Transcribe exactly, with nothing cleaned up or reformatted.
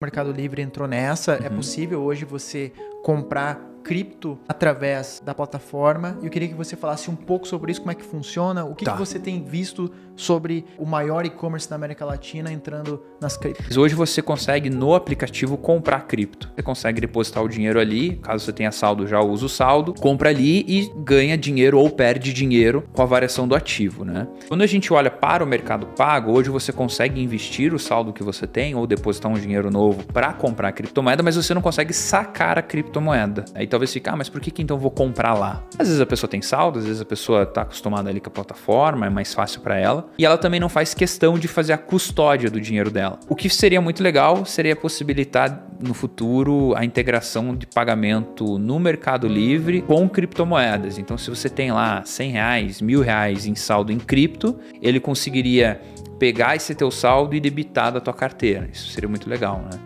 O Mercado Livre entrou nessa, uhum. É possível hoje você comprar cripto através da plataforma. Eu queria que você falasse um pouco sobre isso, como é que funciona, o que, tá. que você tem visto sobre o maior e-commerce da América Latina entrando nas criptos. Hoje você consegue no aplicativo comprar cripto. Você consegue depositar o dinheiro ali, caso você tenha saldo já usa o saldo, compra ali e ganha dinheiro ou perde dinheiro com a variação do ativo, né? Quando a gente olha para o Mercado Pago, hoje você consegue investir o saldo que você tem ou depositar um dinheiro novo para comprar a criptomoeda, mas você não consegue sacar a criptomoeda. Aí talvez fica, ah, mas por que, que então vou comprar lá? Às vezes a pessoa tem saldo, às vezes a pessoa está acostumada ali com a plataforma, é mais fácil para ela, e ela também não faz questão de fazer a custódia do dinheiro dela. O que seria muito legal seria possibilitar no futuro a integração de pagamento no Mercado Livre com criptomoedas. Então se você tem lá cem reais, mil reais em saldo em cripto, ele conseguiria pegar esse teu saldo e debitar da tua carteira. Isso seria muito legal, né?